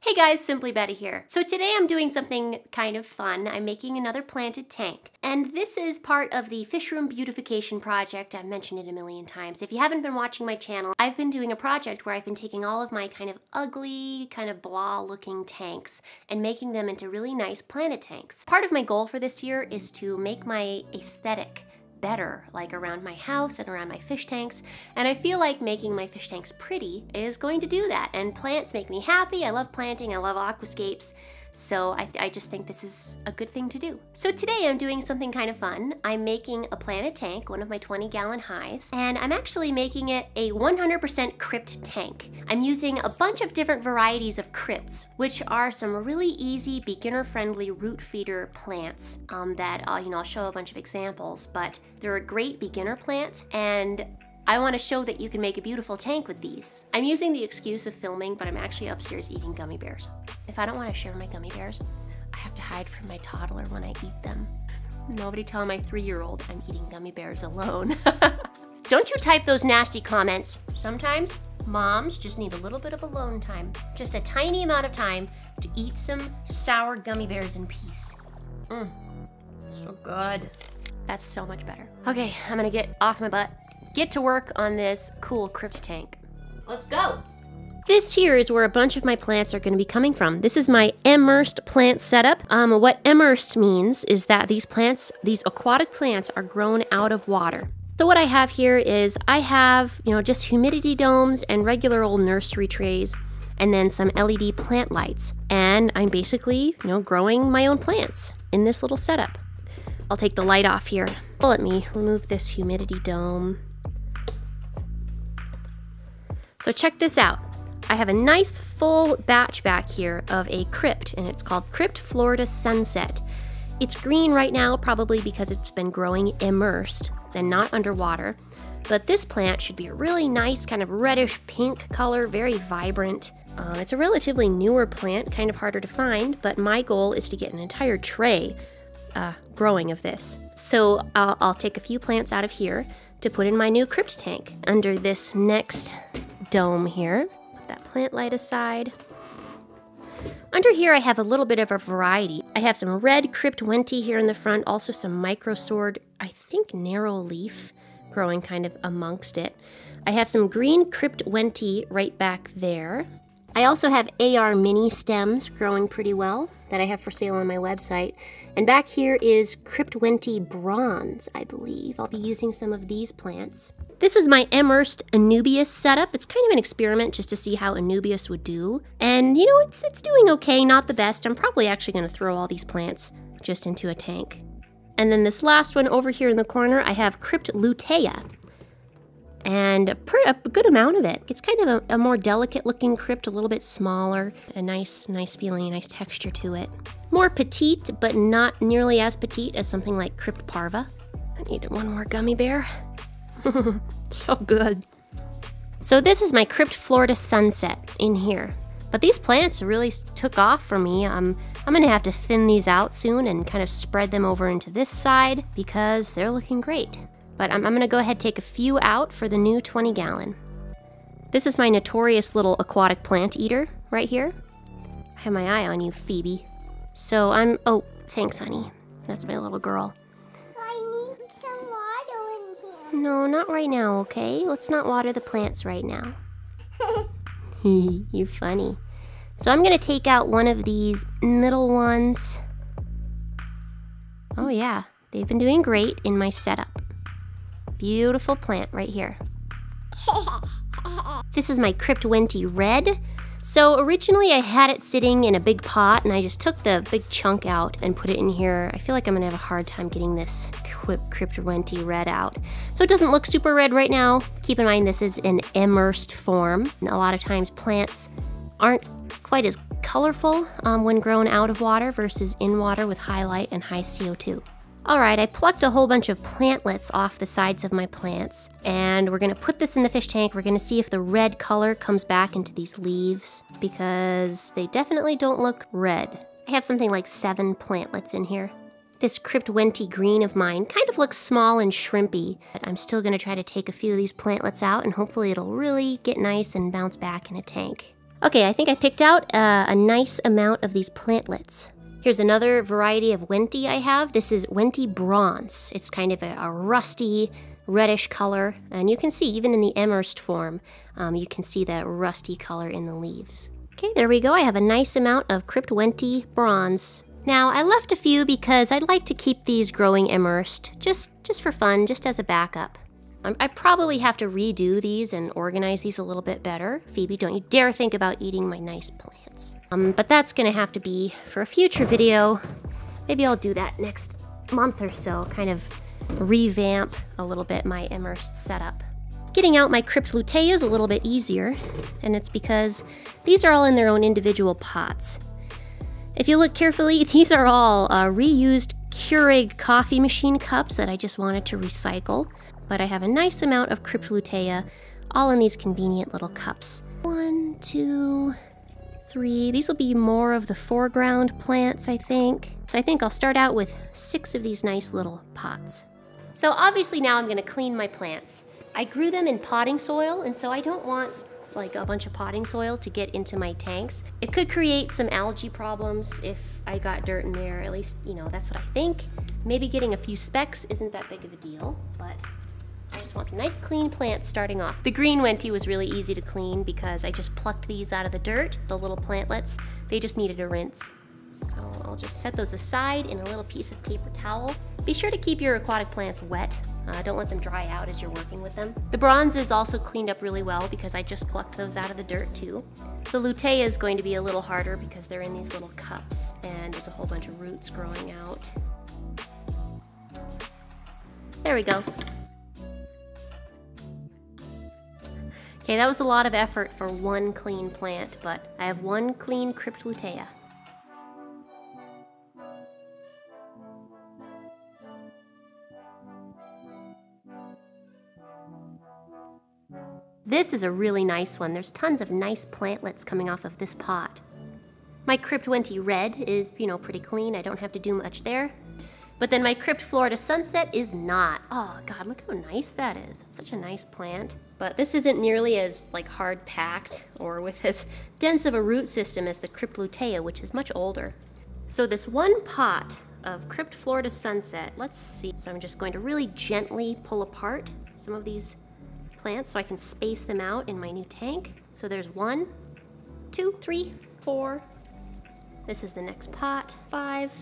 Hey guys, SimplyBetta here. So today I'm doing something kind of fun. I'm making another planted tank. And this is part of the fish room beautification project. I've mentioned it a million times. If you haven't been watching my channel, I've been doing a project where I've been taking all of my kind of ugly, kind of blah looking tanks and making them into really nice planted tanks. Part of my goal for this year is to make my aesthetic better, like around my house and around my fish tanks, and I feel like making my fish tanks pretty is going to do that, and plants make me happy. I love planting, I love aquascapes, so I just think this is a good thing to do. So today I'm doing something kind of fun. I'm making a planted tank, one of my 20-gallon highs, and I'm actually making it a 100% crypt tank. I'm using a bunch of different varieties of crypts, which are some really easy, beginner-friendly root feeder plants that I'll show a bunch of examples, but they're a great beginner plant, and I want to show that you can make a beautiful tank with these. I'm using the excuse of filming, but I'm actually upstairs eating gummy bears. If I don't want to share my gummy bears, I have to hide from my toddler when I eat them. Nobody tell my 3-year-old I'm eating gummy bears alone. Don't you type those nasty comments. Sometimes moms just need a little bit of alone time, just a tiny amount of time to eat some sour gummy bears in peace. Mmm, so good. That's so much better. Okay, I'm gonna get off my butt, get to work on this cool crypt tank. Let's go. This here is where a bunch of my plants are going to be coming from. This is my immersed plant setup. What immersed means is that these plants, these aquatic plants, are grown out of water. So what I have here is I have, just humidity domes and regular old nursery trays, and then some LED plant lights. And I'm basically, growing my own plants in this little setup. I'll take the light off here. Let me remove this humidity dome. So check this out. I have a nice full batch back here of a crypt, and it's called Crypt Florida Sunset. It's green right now, probably because it's been growing immersed and not underwater, but this plant should be a really nice kind of reddish pink color, very vibrant. It's a relatively newer plant, kind of harder to find, but my goal is to get an entire tray growing of this. So I'll take a few plants out of here to put in my new crypt tank under this next dome here. That plant light aside. Under here I have a little bit of a variety. I have some red Crypt wendtii here in the front, also some microsword, I think narrow leaf, growing kind of amongst it. I have some green Crypt wendtii right back there. I also have AR mini stems growing pretty well that I have for sale on my website. And back here is Crypt wendtii bronze, I believe. I'll be using some of these plants. This is my immersed Anubius setup. It's kind of an experiment just to see how Anubius would do. And it's doing okay, not the best. I'm probably actually gonna throw all these plants just into a tank. And then this last one over here in the corner, I have Crypt Lutea. And a good amount of it. It's kind of a more delicate looking crypt, a little bit smaller, a nice feeling, a nice texture to it. More petite, but not nearly as petite as something like Crypt Parva. I needed one more gummy bear. So good. So this is my Crypt Florida Sunset in here. But these plants really took off for me. I'm gonna have to thin these out soon and kind of spread them over into this side because they're looking great. But I'm gonna go ahead and take a few out for the new 20 gallon. This is my notorious little aquatic plant eater right here. I have my eye on you, Phoebe. So oh, thanks, honey. That's my little girl. I need some water in here. No, not right now, okay? Let's not water the plants right now. You're funny. So I'm gonna take out one of these middle ones. Oh yeah, they've been doing great in my setup. Beautiful plant right here. This is my Crypt wendtii red. So originally I had it sitting in a big pot and I just took the big chunk out and put it in here. I feel like I'm gonna have a hard time getting this Crypt wendtii red out. So it doesn't look super red right now. Keep in mind this is an immersed form. And a lot of times plants aren't quite as colorful when grown out of water versus in water with high light and high CO2. All right, I plucked a whole bunch of plantlets off the sides of my plants, and we're gonna put this in the fish tank. We're gonna see if the red color comes back into these leaves because they definitely don't look red. I have something like 7 plantlets in here. This Crypt wendtii green of mine kind of looks small and shrimpy, but I'm still gonna try to take a few of these plantlets out and hopefully it'll really get nice and bounce back in a tank. Okay, I think I picked out a nice amount of these plantlets. Here's another variety of wendtii I have. This is wendtii bronze. It's kind of a rusty, reddish color, and you can see even in the immersed form, you can see that rusty color in the leaves. Okay, there we go. I have a nice amount of Crypt wendtii bronze. Now, I left a few because I'd like to keep these growing immersed, just for fun, just as a backup. I probably have to redo these and organize these a little bit better. Phoebe, don't you dare think about eating my nice plants. But that's gonna have to be for a future video. Maybe I'll do that next month or so, kind of revamp a little bit my immersed setup. Getting out my Crypt Lutea is a little bit easier, and it's because these are all in their own individual pots. If you look carefully, these are all reused Keurig coffee machine cups that I just wanted to recycle. But I have a nice amount of Crypt Lutea, all in these convenient little cups. 1, 2, 3. These will be more of the foreground plants, I think. So I think I'll start out with 6 of these nice little pots. So obviously now I'm gonna clean my plants. I grew them in potting soil, and so I don't want like a bunch of potting soil to get into my tanks. It could create some algae problems if I got dirt in there, at least, you know, that's what I think. Maybe getting a few specks isn't that big of a deal, but I just want some nice clean plants starting off. The green wendtii was really easy to clean because I just plucked these out of the dirt, the little plantlets. They just needed a rinse. So I'll just set those aside in a little piece of paper towel. Be sure to keep your aquatic plants wet. Don't let them dry out as you're working with them. The bronzes also cleaned up really well because I just plucked those out of the dirt too. The lutea is going to be a little harder because they're in these little cups and there's a whole bunch of roots growing out. There we go. Okay, that was a lot of effort for one clean plant, but I have one clean Crypt Lutea. This is a really nice one. There's tons of nice plantlets coming off of this pot. My Crypt wendtii red is, you know, pretty clean. I don't have to do much there. But then my Crypt Florida Sunset is not. Oh God, look how nice that is. It's such a nice plant. But this isn't nearly as like hard packed or with as dense of a root system as the Crypt Lutea, which is much older. So this one pot of Crypt Florida Sunset, let's see. So I'm just going to really gently pull apart some of these plants so I can space them out in my new tank. So there's 1, 2, 3, 4. This is the next pot, 5,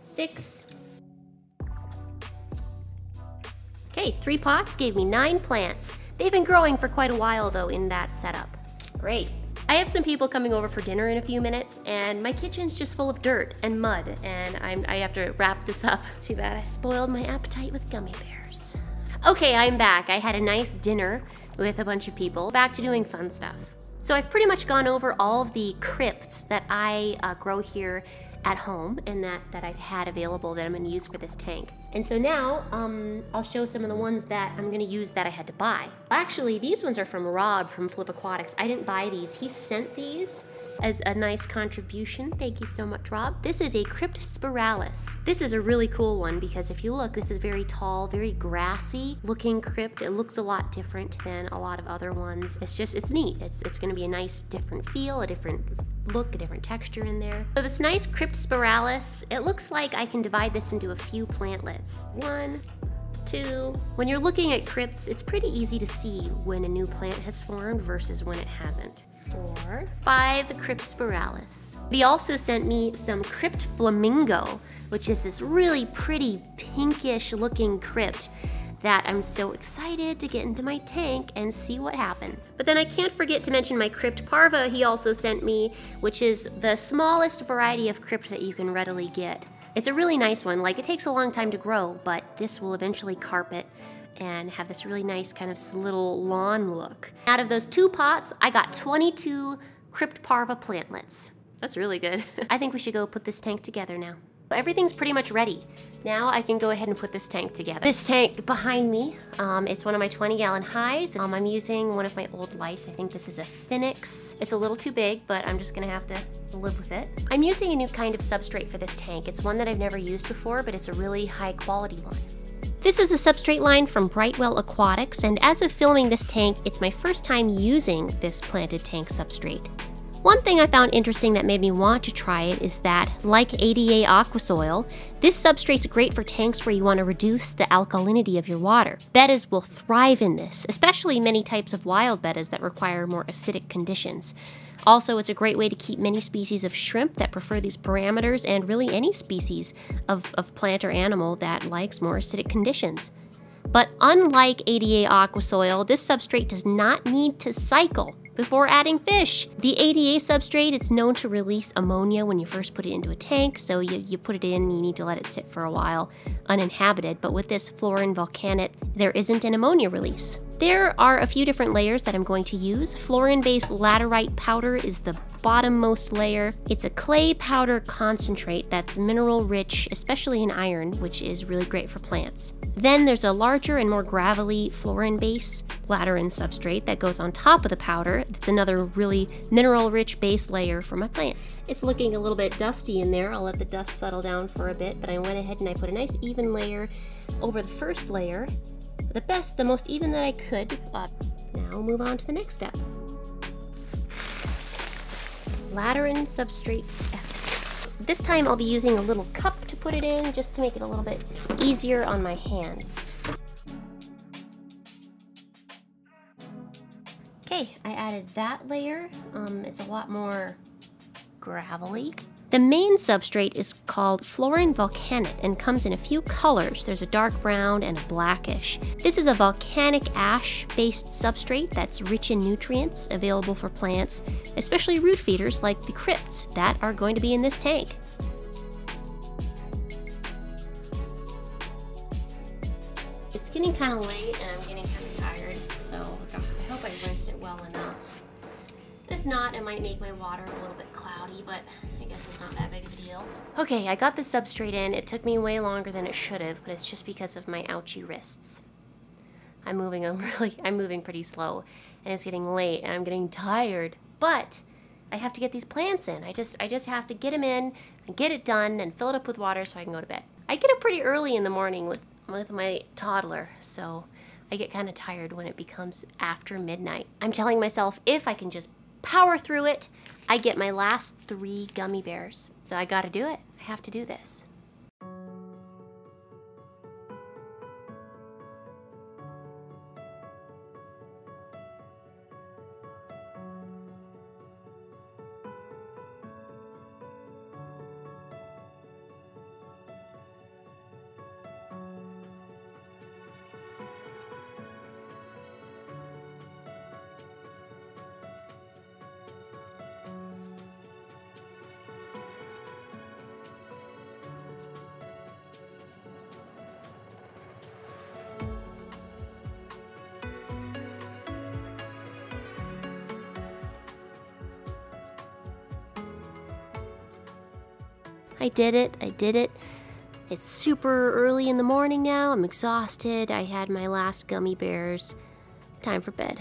6. Okay, 3 pots gave me 9 plants. They've been growing for quite a while though in that setup. Great. I have some people coming over for dinner in a few minutes and my kitchen's just full of dirt and mud and I have to wrap this up. Too bad I spoiled my appetite with gummy bears. Okay, I'm back. I had a nice dinner with a bunch of people. Back to doing fun stuff. So I've pretty much gone over all of the crypts that I grow here at home and that I've had available that I'm gonna use for this tank. And so now I'll show some of the ones that I'm gonna use that I had to buy. Actually, these ones are from Rob from Flip Aquatics. I didn't buy these, he sent these as a nice contribution. Thank you so much, Rob. This is a Crypt Spiralis. This is a really cool one because if you look, this is very tall, very grassy looking crypt. It looks a lot different than a lot of other ones. It's just, it's neat. It's gonna be a nice different feel, a different look, a different texture in there. So this nice Crypt Spiralis, it looks like I can divide this into a few plantlets. 1, 2. When you're looking at crypts, it's pretty easy to see when a new plant has formed versus when it hasn't. 4, 5, the Crypt Spiralis. He also sent me some Crypt Flamingo, which is this really pretty pinkish looking crypt that I'm so excited to get into my tank and see what happens. But then I can't forget to mention my Crypt Parva he also sent me, which is the smallest variety of crypt that you can readily get. It's a really nice one. Like, it takes a long time to grow, but this will eventually carpet and have this really nice kind of little lawn look. Out of those 2 pots, I got 22 Crypt Parva plantlets. That's really good. I think we should go put this tank together now. Everything's pretty much ready. Now I can go ahead and put this tank together. This tank behind me, it's one of my 20-gallon highs. I'm using one of my old lights. I think this is a Phoenix. It's a little too big, but I'm just gonna have to live with it. I'm using a new kind of substrate for this tank. It's one that I've never used before, but it's a really high quality one. This is a substrate line from Brightwell Aquatics, and as of filming this tank, it's my first time using this planted tank substrate. One thing I found interesting that made me want to try it is that, like ADA aqua soil, this substrate's great for tanks where you want to reduce the alkalinity of your water. Bettas will thrive in this, especially many types of wild bettas that require more acidic conditions. Also, it's a great way to keep many species of shrimp that prefer these parameters, and really any species of plant or animal that likes more acidic conditions. But unlike ADA aqua soil, this substrate does not need to cycle before adding fish. The ADA substrate, it's known to release ammonia when you first put it into a tank, so you put it in, you need to let it sit for a while uninhabited, but with this Florin Volcanit, there isn't an ammonia release. There are a few different layers that I'm going to use. Florin-Base laterite powder is the bottommost layer. It's a clay powder concentrate that's mineral rich, especially in iron, which is really great for plants. Then there's a larger and more gravelly Florin-Base laterite substrate that goes on top of the powder. It's another really mineral rich base layer for my plants. It's looking a little bit dusty in there. I'll let the dust settle down for a bit, but I went ahead and I put a nice even layer over the first layer. The best, the most even that I could. Now move on to the next step. Laterite substrate F. This time I'll be using a little cup to put it in, just to make it a little bit easier on my hands. Okay, I added that layer. It's a lot more gravelly. The main substrate is called Florin Volcanit and comes in a few colors. There's a dark brown and a blackish. This is a volcanic ash-based substrate that's rich in nutrients available for plants, especially root feeders like the crypts that are going to be in this tank. It's getting kind of late and I'm getting kind of tired, so I hope I rinsed it well enough. If not, it might make my water a little bit cloudy, but I guess it's not that big of a deal. Okay, I got the substrate in. It took me way longer than it should have, but it's just because of my ouchy wrists. I'm moving pretty slow, and it's getting late, and I'm getting tired, but I have to get these plants in. I just have to get them in and get it done and fill it up with water so I can go to bed. I get up pretty early in the morning with my toddler, so I get kind of tired when it becomes after midnight. I'm telling myself if I can just power through it, I get my last 3 gummy bears. So I gotta do it. I have to do this. I did it, I did it. It's super early in the morning now, I'm exhausted, I had my last gummy bears. Time for bed.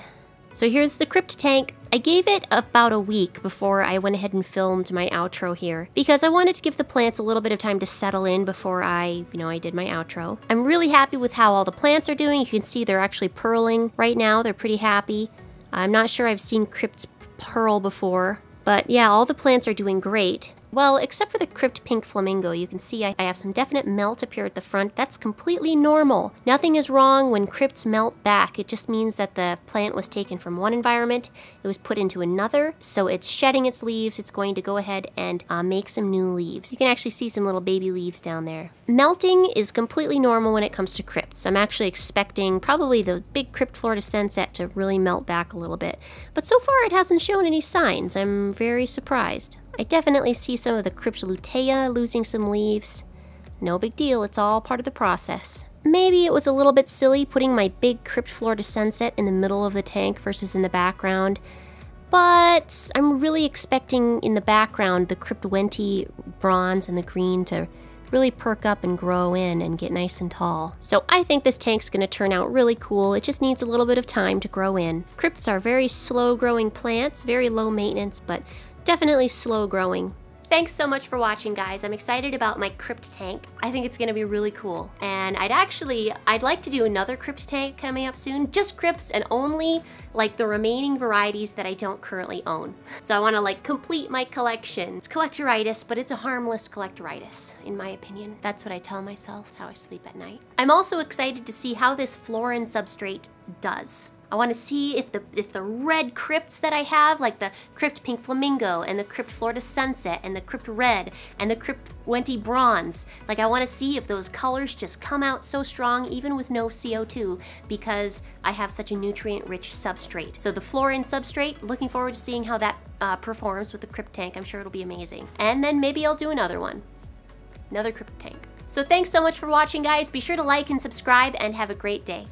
So here's the crypt tank. I gave it about a week before I went ahead and filmed my outro here, because I wanted to give the plants a little bit of time to settle in before I did my outro. I'm really happy with how all the plants are doing. You can see they're actually purling right now, they're pretty happy. I'm not sure I've seen crypts purl before, but yeah, all the plants are doing great. Well, except for the crypt pink flamingo, you can see I have some definite melt up here at the front. That's completely normal. Nothing is wrong when crypts melt back. It just means that the plant was taken from one environment, it was put into another, so it's shedding its leaves. It's going to go ahead and make some new leaves. You can actually see some little baby leaves down there. Melting is completely normal when it comes to crypts. I'm actually expecting probably the big Crypt Florida Sunset to really melt back a little bit. But so far it hasn't shown any signs. I'm very surprised. I definitely see some of the Crypt Lutea losing some leaves. No big deal, it's all part of the process. Maybe it was a little bit silly putting my big Crypt Florida Sunset in the middle of the tank versus in the background, but I'm really expecting in the background the Crypt wendtii bronze and the green to really perk up and grow in and get nice and tall. So I think this tank's gonna turn out really cool. It just needs a little bit of time to grow in. Crypts are very slow growing plants, very low maintenance, but definitely slow growing. Thanks so much for watching, guys. I'm excited about my crypt tank. I think it's gonna be really cool. And I'd like to do another crypt tank coming up soon, just crypts and only like the remaining varieties that I don't currently own. So I wanna like complete my collection. It's collectoritis, but it's a harmless collectoritis, in my opinion. That's what I tell myself, it's how I sleep at night. I'm also excited to see how this florin substrate does. I want to see if the red crypts that I have, like the Crypt Pink Flamingo and the Crypt Florida Sunset and the Crypt Red and the Crypt wendtii Bronze, like I want to see if those colors just come out so strong even with no CO2 because I have such a nutrient-rich substrate. So the florin substrate, looking forward to seeing how that performs with the crypt tank. I'm sure it'll be amazing. And then maybe I'll do another one, another crypt tank. So thanks so much for watching, guys. Be sure to like and subscribe and have a great day.